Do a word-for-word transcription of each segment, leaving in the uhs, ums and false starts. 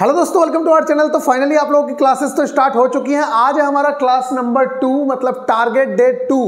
Hello दोस्तों, welcome to our channel. तो finally आप लोगों की क्लासेस तो स्टार्ट हो चुकी हैं। आज है हमारा क्लास नंबर टू, मतलब टारगेट डे टू।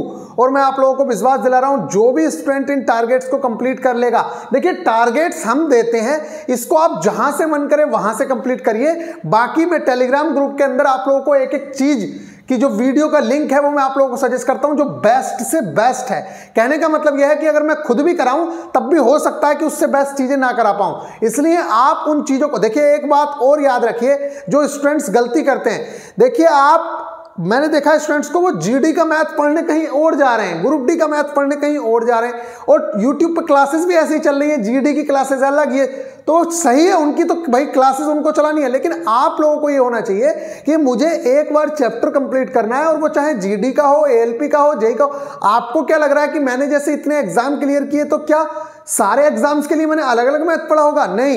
और मैं आप लोगों को विश्वास दिला रहा हूं, जो भी स्टूडेंट इन टारगेट्स को कंप्लीट कर लेगा, देखिए टारगेट्स हम देते हैं, इसको आप जहां से मन करें वहां से कंप्लीट करिए। बाकी मैं टेलीग्राम ग्रुप के अंदर आप लोगों को एक एक चीज़ कि जो वीडियो का लिंक है वो मैं आप लोगों को सजेस्ट करता हूं, जो बेस्ट से बेस्ट है। कहने का मतलब यह है कि अगर मैं खुद भी कराऊं तब भी हो सकता है कि उससे बेस्ट चीज़ें ना करा पाऊं, इसलिए आप उन चीज़ों को देखिए। एक बात और याद रखिए, जो स्टूडेंट्स गलती करते हैं, देखिए आप, मैंने देखा स्टूडेंट्स को वो जीडी का मैथ पढ़ने कहीं और जा रहे हैं, ग्रुप डी का मैथ पढ़ने कहीं और जा रहे हैं, और यूट्यूब पर क्लासेस भी ऐसे ही चल रही हैं, जीडी की क्लासेस अलग। ये तो सही है, उनकी तो भाई क्लासेस उनको चलानी है, लेकिन आप लोगों को ये होना चाहिए कि मुझे एक बार चैप्टर कंप्लीट करना है, और वो चाहे जीडी का हो, एएलपी का हो, जेई का हो। आपको क्या लग रहा है कि मैंने जैसे इतने एग्जाम क्लियर किए तो क्या सारे एग्जाम्स के लिए मैंने अलग अलग मैथ पढ़ा होगा? नहीं,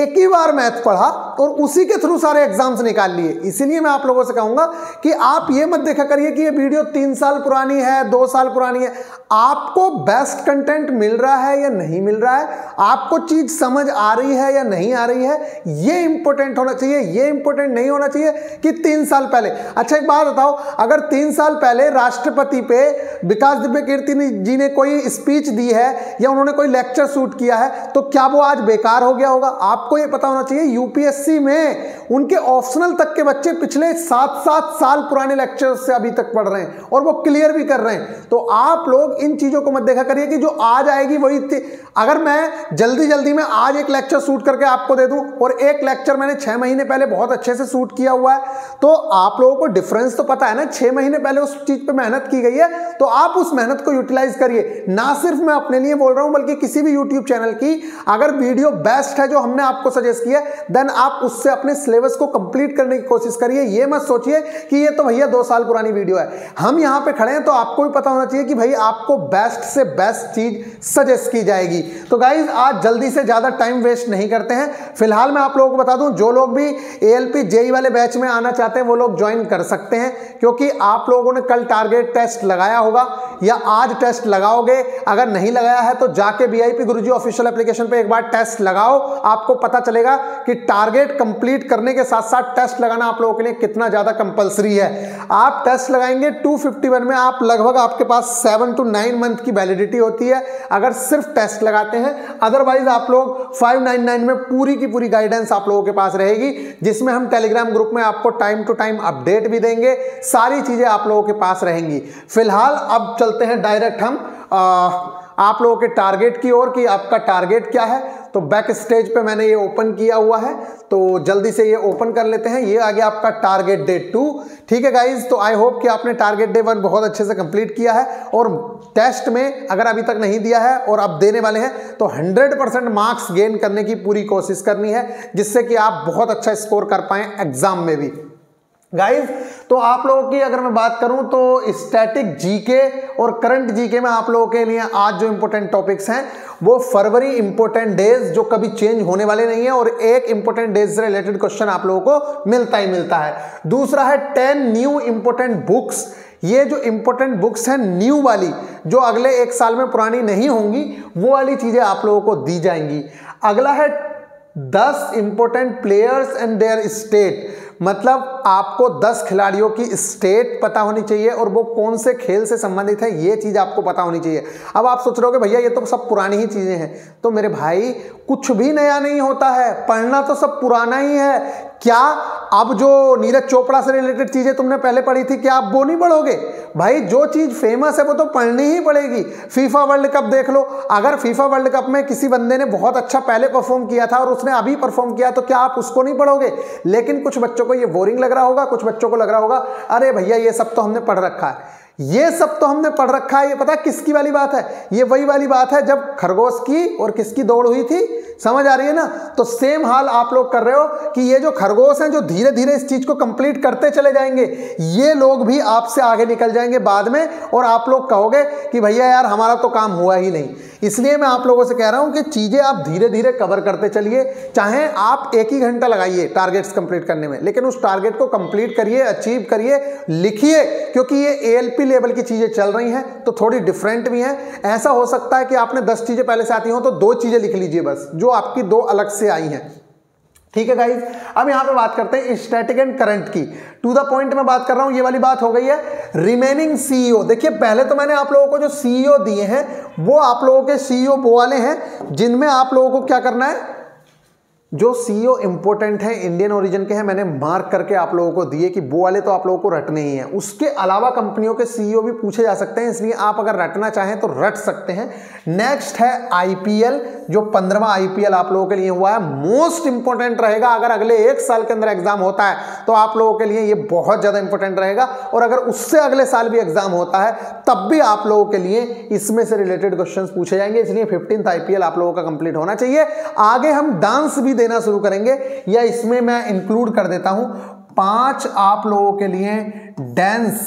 एक ही बार मैथ पढ़ा और उसी के थ्रू सारे एग्जाम्स निकाल लिए। इसीलिए मैं आप लोगों से कहूँगा कि आप ये मत देखा करिए कि ये वीडियो तीन साल पुरानी है, दो साल पुरानी है। आपको बेस्ट कंटेंट मिल रहा है या नहीं मिल रहा है, आपको चीज़ समझ आ रही है या नहीं आ रही है, ये इंपॉर्टेंट होना चाहिए। ये इंपॉर्टेंट नहीं होना चाहिए कि तीन साल पहले। अच्छा एक बात बताओ, अगर तीन साल पहले राष्ट्रपति पे विकास दिव्य कीर्ति जी ने कोई स्पीच दी है या उन्होंने कोई लेक्चर शूट किया है, तो क्या वो आज बेकार हो गया होगा? आपको ये पता होना चाहिए। यूपीएससी में उनके ऑप्शनल तक के बच्चे पिछले सात सात साल पुराने लेक्चर से अभी तक पढ़ रहे हैं और वो क्लियर भी कर रहे हैं। तो आप लोग इन चीज़ों को मत देखा करिए कि जो आज आएगी वही। अगर मैं जल्दी जल्दी में आज एक लेक्चर शूट करके आपको दे दूं और एक लेक्चर मैंने छः महीने पहले बहुत अच्छे से शूट किया हुआ है, तो आप लोगों को डिफरेंस तो पता है ना। छः महीने पहले उस चीज़ पे मेहनत की गई है, तो आप उस मेहनत को यूटिलाइज करिए। ना सिर्फ मैं अपने लिए बोल रहा हूँ, बल्कि किसी भी यूट्यूब चैनल की अगर वीडियो बेस्ट है जो हमने आपको सजेस्ट किया, देन आप उससे अपने सिलेबस को कंप्लीट करने की कोशिश करिए। ये मत सोचिए कि ये तो भैया दो साल पुरानी वीडियो है। हम यहाँ पे खड़े हैं तो आपको भी पता होना चाहिए कि भाई आपको बेस्ट से बेस्ट चीज़ सजेस्ट की जाएगी। तो गाइज आज जल्दी से ज़्यादा टाइम वेस्ट नहीं करते हैं। फिलहाल मैं आप लोगों को बता दूं, जो लोग भी एएलपी जेई वाले बैच में आना चाहते हैं वो लोग ज्वाइन कर सकते हैं, क्योंकि आप लोगों ने कल टारगेट टेस्ट लगाया होगा या आज टेस्ट लगाओगे। अगर नहीं लगाया है तो जाके वीआईपी गुरुजी ऑफिशियल एप्लीकेशन पर एक बार टेस्ट लगाओ, आपको पता चलेगा कि टारगेट कंप्लीट करने के साथ साथ टेस्ट लगाना आप लोगों के लिए कितना ज़्यादा कंपलसरी है। आप टेस्ट लगाएंगे दो सौ इक्यावन में, आप लगभग आपके पास सेवन टू नाइन मंथ की वैलिडिटी होती है अगर सिर्फ टेस्ट लगाते हैं। अदरवाइज आप लोग पाँच सौ निन्यानवे में पूरी की पूरी गाइडेंस आप लोगों के पास रहेगी, जिसमें हम टेलीग्राम ग्रुप में आपको टाइम टू टाइम अपडेट भी देंगे, सारी चीज़ें आप लोगों के पास रहेंगी। फिलहाल अब चलते हैं डायरेक्ट हम आ, आप लोगों के टारगेट की ओर कि आपका टारगेट क्या है। तो बैक स्टेज पे मैंने ये ओपन किया हुआ है, तो जल्दी से ये ओपन कर लेते हैं। ये आ गया आपका टारगेट डे टू। ठीक है गाइज, तो आई होप कि आपने टारगेट डे वन बहुत अच्छे से कंप्लीट किया है, और टेस्ट में अगर अभी तक नहीं दिया है और आप देने वाले हैं तो हंड्रेड परसेंट मार्क्स गेन करने की पूरी कोशिश करनी है, जिससे कि आप बहुत अच्छा स्कोर कर पाएँ एग्जाम में भी। गाइज तो आप लोगों की अगर मैं बात करूं तो स्टैटिक जीके और करंट जीके में आप लोगों के लिए आज जो इम्पोर्टेंट टॉपिक्स हैं वो फरवरी इम्पोर्टेंट डेज जो कभी चेंज होने वाले नहीं है, और एक इम्पोर्टेंट डेज से रिलेटेड क्वेश्चन आप लोगों को मिलता ही मिलता है। दूसरा है टेन न्यू इम्पोर्टेंट बुक्स। ये जो इम्पोर्टेंट बुक्स हैं न्यू वाली, जो अगले एक साल में पुरानी नहीं होंगी, वो वाली चीज़ें आप लोगों को दी जाएंगी। अगला है दस important players and their state, मतलब आपको दस खिलाड़ियों की स्टेट पता होनी चाहिए और वो कौन से खेल से संबंधित है, ये चीज़ आपको पता होनी चाहिए। अब आप सोच रहे हो भैया ये तो सब पुरानी ही चीज़ें हैं, तो मेरे भाई कुछ भी नया नहीं होता है, पढ़ना तो सब पुराना ही है। क्या अब जो नीरज चोपड़ा से रिलेटेड चीज़ें तुमने पहले पढ़ी थी, क्या आप वो नहीं पढ़ोगे? भाई जो चीज़ फेमस है वो तो पढ़नी ही पड़ेगी। फीफा वर्ल्ड कप देख लो, अगर फीफा वर्ल्ड कप में किसी बंदे ने बहुत अच्छा पहले परफॉर्म किया था और उसने अभी परफॉर्म किया, तो क्या आप उसको नहीं पढ़ोगे? लेकिन कुछ बच्चों को ये बोरिंग लग रहा होगा, कुछ बच्चों को लग रहा होगा अरे भैया ये सब तो हमने पढ़ रखा है, ये सब तो हमने पढ़ रखा है। ये पता है किसकी वाली बात है? ये वही वाली बात है जब खरगोश की और किसकी दौड़ हुई थी, समझ आ रही है ना? तो सेम हाल आप लोग कर रहे हो कि ये जो खरगोश हैं जो धीरे धीरे इस चीज़ को कंप्लीट करते चले जाएंगे, ये लोग भी आपसे आगे निकल जाएंगे बाद में, और आप लोग कहोगे कि भैया यार हमारा तो काम हुआ ही नहीं। इसलिए मैं आप लोगों से कह रहा हूँ कि चीज़ें आप धीरे धीरे कवर करते चलिए, चाहे आप एक ही घंटा लगाइए टारगेट्स कंप्लीट करने में, लेकिन उस टारगेट को कंप्लीट करिए, अचीव करिए, लिखिए, क्योंकि ये एएलपी लेवल की चीज़ें चल रही हैं तो थोड़ी डिफरेंट भी हैं। ऐसा हो सकता है कि आपने दस चीज़ें पहले से आती हों, तो दो चीज़ें लिख लीजिए बस, जो आपकी दो अलग से आई हैं। ठीक है गाइज। अब यहां पे बात करते हैं स्टैटिक एंड करंट की, टू द पॉइंट में बात कर रहा हूं, ये वाली बात हो गई है। रिमेनिंग सीईओ, देखिए पहले तो मैंने आप लोगों को जो सीईओ दिए हैं वो आप लोगों के सीईओ वो वाले हैं जिनमें आप लोगों को क्या करना है, जो सीईओ इंपोर्टेंट है इंडियन ओरिजिन के हैं मैंने मार्क करके आप लोगों को दिए कि वो वाले तो आप लोगों को रटने ही हैं। उसके अलावा कंपनियों के सीईओ भी पूछे जा सकते हैं, इसलिए आप अगर रटना चाहें तो रट सकते हैं। नेक्स्ट है आईपीएल, जो पंद्रहवां आईपीएल आप लोगों के लिए हुआ है मोस्ट इंपोर्टेंट रहेगा। अगर अगले एक साल के अंदर एग्जाम होता है तो आप लोगों के लिए ये बहुत ज़्यादा इंपॉर्टेंट रहेगा, और अगर उससे अगले साल भी एग्जाम होता है तब भी आप लोगों के लिए इसमें से रिलेटेड क्वेश्चन पूछे जाएंगे, इसलिए फिफ्टींथ आईपीएल आप लोगों का कंप्लीट होना चाहिए। आगे हम डांस भी देना शुरू करेंगे, या इसमें मैं इंक्लूड कर देता हूं, पांच आप लोगों के लिए डांस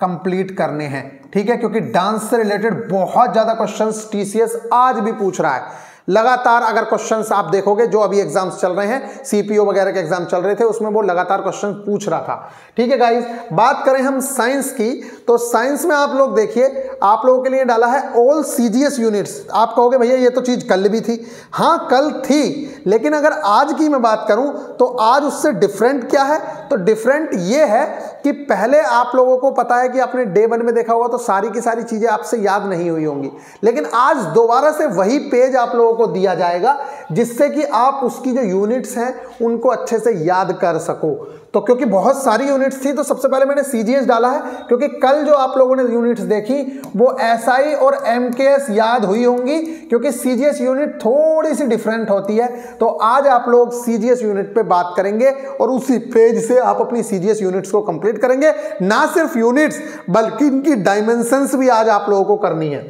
कंप्लीट करने हैं, ठीक है, क्योंकि डांस से रिलेटेड बहुत ज्यादा क्वेश्चंस टीसीएस आज भी पूछ रहा है लगातार। अगर क्वेश्चंस आप देखोगे जो अभी एग्जाम्स चल रहे हैं, सीपीओ वगैरह के एग्जाम चल रहे थे, उसमें वो लगातार क्वेश्चन पूछ रहा था। ठीक है गाइस, बात करें हम साइंस की, तो साइंस में आप लोग देखिए आप लोगों के लिए डाला है ऑल सीजीएस यूनिट्स। आप कहोगे भैया ये तो चीज़ कल भी थी, हाँ कल थी, लेकिन अगर आज की मैं बात करूँ तो आज उससे डिफरेंट क्या है, तो डिफरेंट ये है कि पहले आप लोगों को पता है कि आपने डे वन में देखा होगा तो सारी की सारी चीज़ें आपसे याद नहीं हुई होंगी, लेकिन आज दोबारा से वही पेज आप लोगों को दिया जाएगा जिससे कि आप उसकी जो यूनिट्स हैं उनको अच्छे से याद कर सको। तो क्योंकि बहुत सारी यूनिट्स थी तो सबसे पहले मैंने सीजीएस डाला है, क्योंकि कल जो आप लोगों ने यूनिट्स देखी वो एसआई और एमकेएस याद हुई होंगी, क्योंकि सीजीएस यूनिट थोड़ी सी डिफरेंट होती है। तो आज आप लोग सीजीएस यूनिट पे बात करेंगे और उसी पेज से आप अपनी सीजीएस यूनिट्स को कंप्लीट करेंगे। ना सिर्फ यूनिट्स बल्कि इनकी डायमेंशंस भी आज आप लोगों को करनी है।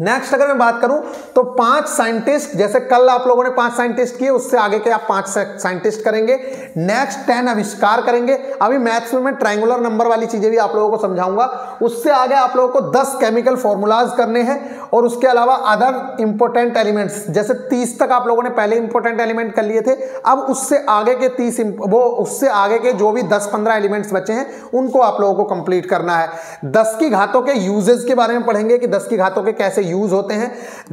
नेक्स्ट अगर मैं बात करूं तो पांच साइंटिस्ट, जैसे कल आप लोगों ने पांच साइंटिस्ट किए, उससे आगे के आप पांच साइंटिस्ट करेंगे। नेक्स्ट टेन आविष्कार करेंगे, अभी मैथ्स में मैं ट्रायंगुलर नंबर वाली चीजें भी आप लोगों को समझाऊंगा। उससे आगे आप लोगों को दस केमिकल फॉर्मूलाज करने हैं, और उसके अलावा अदर इंपॉर्टेंट एलिमेंट्स, जैसे तीस तक आप लोगों ने पहले इंपॉर्टेंट एलिमेंट कर लिए थे, अब उससे आगे के तीस वो उससे आगे के जो भी दस पंद्रह एलिमेंट्स बचे हैं उनको आप लोगों को कंप्लीट करना है। दस की घातों के यूजेस के बारे में पढ़ेंगे कि दस की घातों के कैसे यूज होते हैं।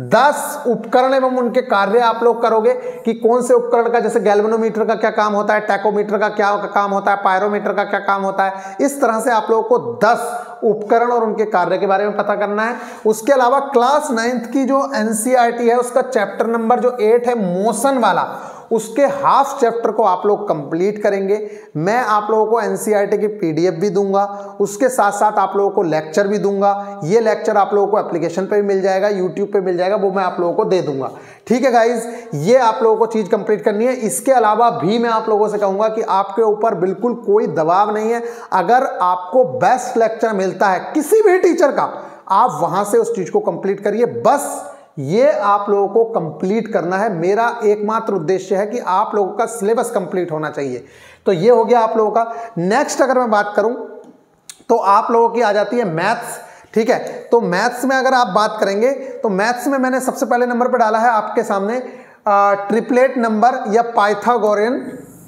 दस उपकरण एवं उनके कार्य आप लोग करोगे कि कौन से उपकरण का, जैसे गैल्वेनोमीटर का क्या काम होता है, टैकोमीटर का क्या काम होता है, पायरोमीटर का क्या काम होता है। इस तरह से आप लोगों को दस उपकरण और उनके कार्य के बारे में पता करना है। उसके अलावा क्लास नाइन्थ की जो एनसीईआरटी है उसका चैप्टर नंबर जो एट है मोशन वाला, उसके हाफ चैप्टर को आप लोग कंप्लीट करेंगे। मैं आप लोगों को एनसीईआरटी की पीडीएफ भी दूंगा, उसके साथ साथ आप लोगों को लेक्चर भी दूंगा। ये लेक्चर आप लोगों को एप्लीकेशन पे भी मिल जाएगा, यूट्यूब पे मिल जाएगा, वो मैं आप लोगों को दे दूंगा। ठीक है गाइज, ये आप लोगों को चीज़ कंप्लीट करनी है। इसके अलावा भी मैं आप लोगों से कहूँगा कि आपके ऊपर बिल्कुल कोई दबाव नहीं है। अगर आपको बेस्ट लेक्चर मिलता है किसी भी टीचर का, आप वहाँ से उस चीज़ को कंप्लीट करिए। बस ये आप लोगों को कंप्लीट करना है। मेरा एकमात्र उद्देश्य है कि आप लोगों का सिलेबस कंप्लीट होना चाहिए। तो ये हो गया आप लोगों का। नेक्स्ट अगर मैं बात करूं तो आप लोगों की आ जाती है मैथ्स। ठीक है, तो मैथ्स में अगर आप बात करेंगे तो मैथ्स में मैंने सबसे पहले नंबर पर डाला है आपके सामने आ, ट्रिपलेट नंबर या पाइथागोरियन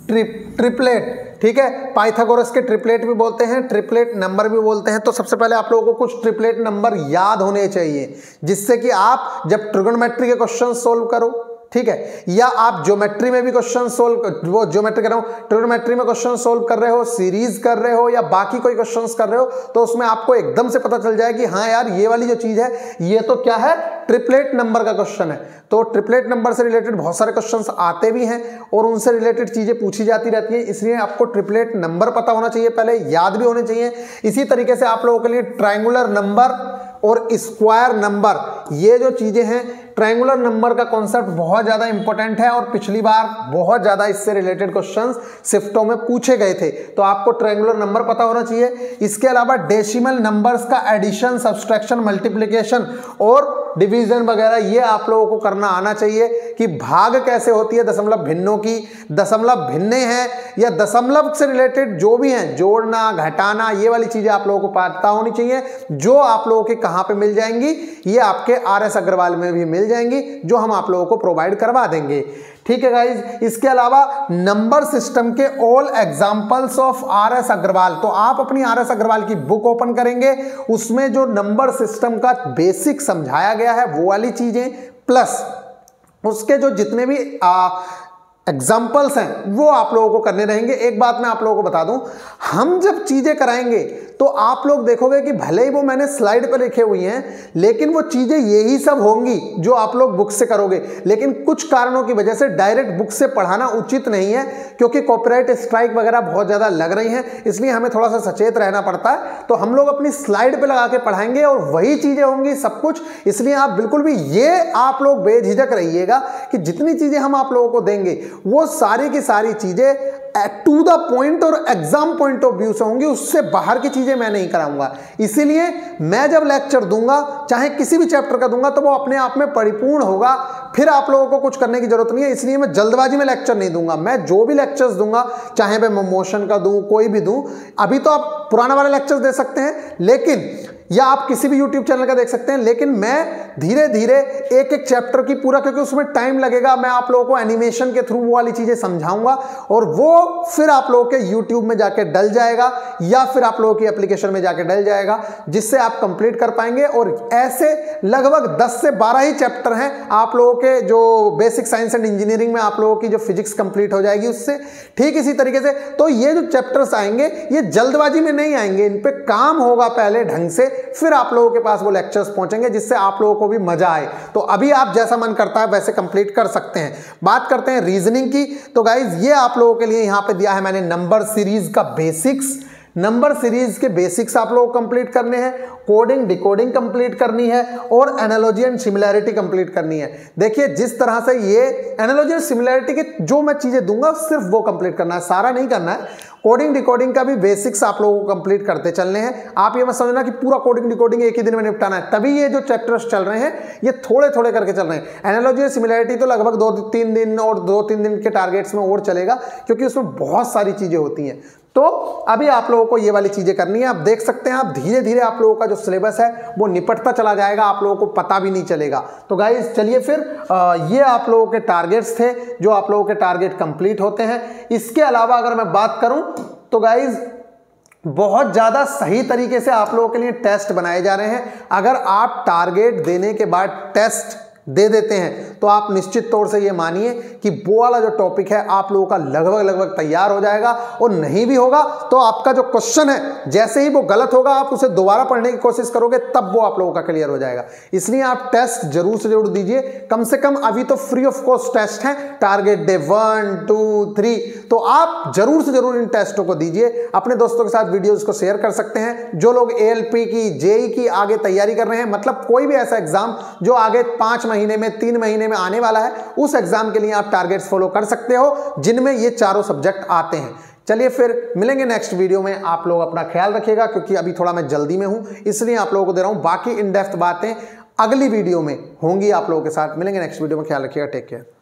ट्रिप ट्रिपलेट। ठीक है, पाइथागोरस के ट्रिपलेट भी बोलते हैं, ट्रिपलेट नंबर भी बोलते हैं। तो सबसे पहले आप लोगों को कुछ ट्रिपलेट नंबर याद होने चाहिए, जिससे कि आप जब ट्रिगोनोमेट्री के क्वेश्चन सोल्व करो, ठीक है, या आप ज्योमेट्री में भी क्वेश्चन सोल्व वो ज्योमेट्री कर रहा हूँ ट्रिगोनोमेट्री में क्वेश्चन सोल्व कर रहे हो, सीरीज कर रहे हो, या बाकी कोई क्वेश्चंस कर रहे हो, तो उसमें आपको एकदम से पता चल जाए कि हाँ यार ये वाली जो चीज़ है ये तो क्या है, ट्रिपलेट नंबर का क्वेश्चन है। तो ट्रिपलेट नंबर से रिलेटेड बहुत सारे क्वेश्चंस आते भी हैं और उनसे रिलेटेड चीज़ें पूछी जाती रहती हैं, इसलिए आपको ट्रिपलेट नंबर पता होना चाहिए, पहले याद भी होने चाहिए। इसी तरीके से आप लोगों के लिए ट्रायंगुलर नंबर और स्क्वायर नंबर, ये जो चीज़ें हैं, ट्रायंगुलर नंबर का कॉन्सेप्ट बहुत ज़्यादा इंपॉर्टेंट है और पिछली बार बहुत ज़्यादा इससे रिलेटेड क्वेश्चंस शिफ्टों में पूछे गए थे, तो आपको ट्रायंगुलर नंबर पता होना चाहिए। इसके अलावा डेसिमल नंबर्स का एडिशन, सब्सट्रैक्शन, मल्टीप्लिकेशन और डिवीजन वगैरह ये आप लोगों को करना आना चाहिए कि भाग कैसे होती है, दशमलव भिन्नों की, दशमलव भिन्ने हैं या दशमलव से रिलेटेड जो भी हैं, जोड़ना, घटाना, ये वाली चीज़ें आप लोगों को पता होनी चाहिए, जो आप लोगों के कहाँ पे मिल जाएंगी, ये आपके आर एस अग्रवाल में भी मिल जाएंगी, जो हम आप लोगों को प्रोवाइड करवा देंगे। ठीक है गाइज, इसके अलावा नंबर सिस्टम के all examples of R S Aggarwal, तो आप अपनी आर एस अग्रवाल की बुक ओपन करेंगे, उसमें जो नंबर सिस्टम का बेसिक समझाया गया है वो वाली चीजें, प्लस उसके जो जितने भी आ, एग्जाम्पल्स हैं वो आप लोगों को करने रहेंगे। एक बात मैं आप लोगों को बता दूं, हम जब चीज़ें कराएंगे तो आप लोग देखोगे कि भले ही वो मैंने स्लाइड पर लिखे हुई हैं, लेकिन वो चीज़ें यही सब होंगी जो आप लोग बुक से करोगे। लेकिन कुछ कारणों की वजह से डायरेक्ट बुक से पढ़ाना उचित नहीं है, क्योंकि कॉपीराइट स्ट्राइक वगैरह बहुत ज़्यादा लग रही हैं, इसलिए हमें थोड़ा सा सचेत रहना पड़ता है। तो हम लोग अपनी स्लाइड पर लगा के पढ़ाएंगे और वही चीज़ें होंगी सब कुछ, इसलिए आप बिल्कुल भी ये आप लोग बेझिझक रहिएगा कि जितनी चीज़ें हम आप लोगों को देंगे वो सारी की सारी चीज़ें टू द पॉइंट और एग्जाम पॉइंट ऑफ व्यू से होंगी, उससे बाहर की चीज़ें मैं नहीं कराऊंगा। इसीलिए मैं जब लेक्चर दूंगा, चाहे किसी भी चैप्टर का दूंगा, तो वो अपने आप में परिपूर्ण होगा, फिर आप लोगों को कुछ करने की जरूरत नहीं है। इसलिए मैं जल्दबाजी में लेक्चर नहीं दूंगा। मैं जो भी लेक्चर्स दूंगा, चाहे मैं मोशन का दूँ, कोई भी दूँ, अभी तो आप पुराना वाला लेक्चर दे सकते हैं, लेकिन या आप किसी भी YouTube चैनल का देख सकते हैं, लेकिन मैं धीरे धीरे एक एक चैप्टर की पूरा, क्योंकि उसमें टाइम लगेगा, मैं आप लोगों को एनिमेशन के थ्रू वो वाली चीज़ें समझाऊंगा और वो फिर आप लोगों के YouTube में जाके डल जाएगा या फिर आप लोगों की एप्लीकेशन में जाके डल जाएगा, जिससे आप कंप्लीट कर पाएंगे। और ऐसे लगभग दस से बारह ही चैप्टर हैं आप लोगों के, जो बेसिक साइंस एंड इंजीनियरिंग में आप लोगों की जो फिजिक्स कंप्लीट हो जाएगी उससे, ठीक इसी तरीके से। तो ये जो चैप्टर्स आएंगे ये जल्दबाजी में नहीं आएंगे, इन पर काम होगा पहले ढंग से, फिर आप लोगों के पास वो लेक्चर्स पहुंचेंगे, जिससे आप लोगों को भी मजा आए। तो अभी आप जैसा मन करता है वैसे कंप्लीट कर सकते हैं। बात करते हैं रीजनिंग की, तो गाइज ये आप लोगों के लिए यहां पे दिया है मैंने नंबर सीरीज का बेसिक्स। नंबर सीरीज के बेसिक्स आप लोगों को कंप्लीट करने हैं, कोडिंग डिकोडिंग कंप्लीट करनी है और एनालॉजी एंड सिमिलैरिटी कंप्लीट करनी है। देखिए जिस तरह से ये एनालॉजी एंड सिमिलैरिटी के जो मैं चीज़ें दूंगा सिर्फ वो कंप्लीट करना है, सारा नहीं करना है। कोडिंग डिकोडिंग का भी बेसिक्स आप लोगों को कंप्लीट करते चलने हैं। आप ये मत समझना कि पूरा कोडिंग डिकोडिंग एक ही दिन में निपटाना है, तभी ये जो चैप्टर्स चल रहे हैं ये थोड़े थोड़े करके चल रहे हैं। एनालॉजी एंड सिमिलैरिटी तो लगभग दो तीन दिन और दो तीन दिन के टारगेट्स में और चलेगा, क्योंकि उसमें बहुत सारी चीज़ें होती हैं। तो अभी आप लोगों को ये वाली चीज़ें करनी है। आप देख सकते हैं, आप धीरे धीरे आप लोगों का जो सिलेबस है वो निपटता चला जाएगा, आप लोगों को पता भी नहीं चलेगा। तो गाइज चलिए फिर आ, ये आप लोगों के टारगेट्स थे, जो आप लोगों के टारगेट कंप्लीट होते हैं। इसके अलावा अगर मैं बात करूं तो गाइज बहुत ज़्यादा सही तरीके से आप लोगों के लिए टेस्ट बनाए जा रहे हैं। अगर आप टारगेट देने के बाद टेस्ट दे देते हैं तो आप निश्चित तौर से ये मानिए कि वो वाला जो टॉपिक है आप लोगों का लगभग लगभग तैयार हो जाएगा, और नहीं भी होगा तो आपका जो क्वेश्चन है जैसे ही वो गलत होगा आप उसे दोबारा पढ़ने की कोशिश करोगे, तब वो आप लोगों का क्लियर हो जाएगा। इसलिए आप टेस्ट जरूर से जरूर दीजिए, कम से कम अभी तो फ्री ऑफ कॉस्ट टेस्ट हैं, target day one two three तो आप जरूर से जरूर इन टेस्टों को दीजिए। अपने दोस्तों के साथ वीडियोज को शेयर कर सकते हैं। जो लोग ए एल पी की जे ई की आगे तैयारी कर रहे हैं, मतलब कोई भी ऐसा एग्जाम जो आगे पाँच महीने में तीन महीने में आने वाला है, उस एग्जाम के लिए आप टारगेट्स फॉलो कर सकते हो जिनमें ये चारों सब्जेक्ट आते हैं। चलिए फिर मिलेंगे नेक्स्ट वीडियो में। आप लोग अपना ख्याल रखिएगा, क्योंकि अभी थोड़ा मैं जल्दी में हूं इसलिए आप लोगों को दे रहा हूं। बाकी इन डेप्थ बातें अगली वीडियो में होंगी आप लोगों के साथ। मिलेंगे नेक्स्ट वीडियो में, ख्याल रखिएगा। Take care.